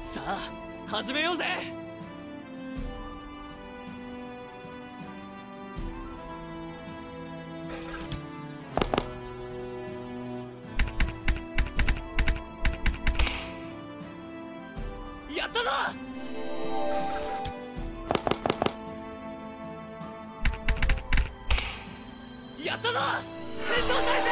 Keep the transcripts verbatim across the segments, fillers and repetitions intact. さあ始めようぜ。やったぞ。やったぞ。戦闘態勢。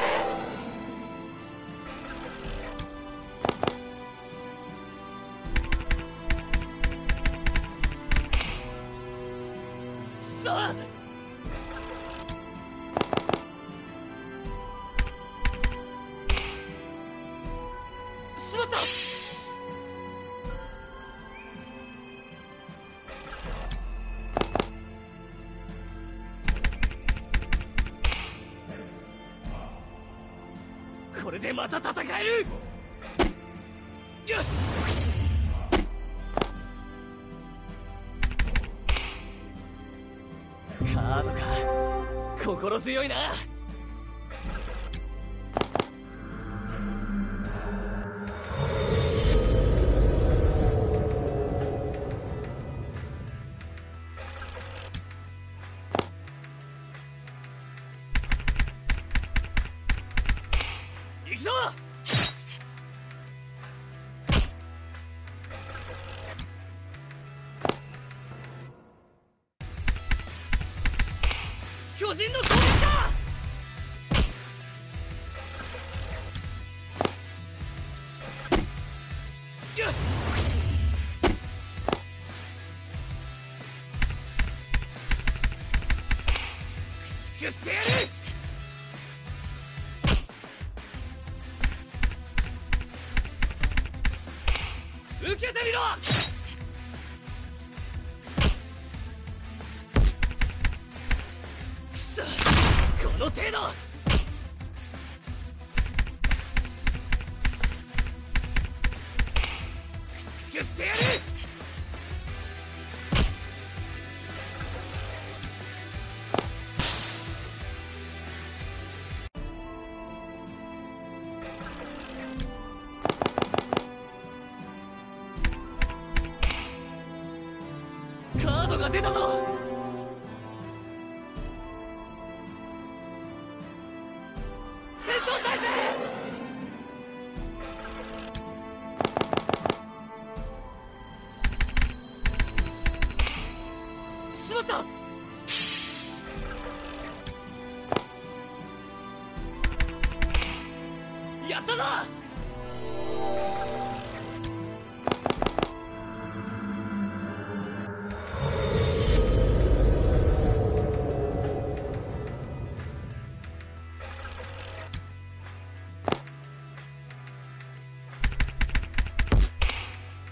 しまった。これでまた戦える。よし。カードか。心強いな。行くぞ。巨人の攻撃だ。よし。駆逐してやる。受けてみろ。くそ、この程度。駆逐してやる。カードが出たぞ。戦闘態勢。しまった。やったぞ。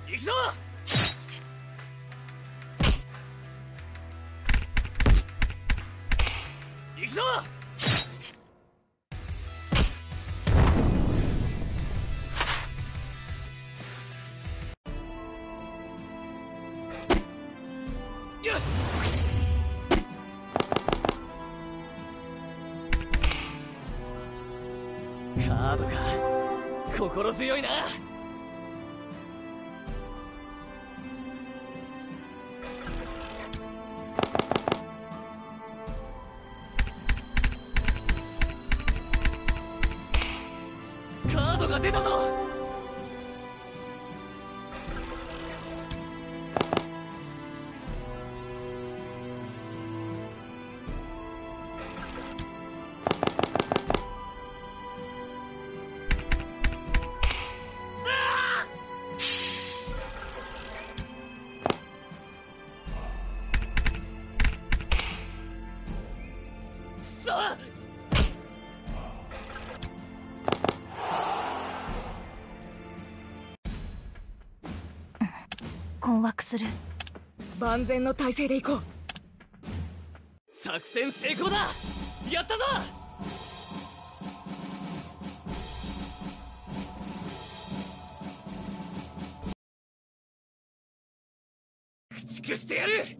行くぞ。行くぞ。よし。カードか。心強いな。出たぞ。さあ困惑する。万全の体制で行こう。作戦成功だ。やったぞ。駆逐してやる。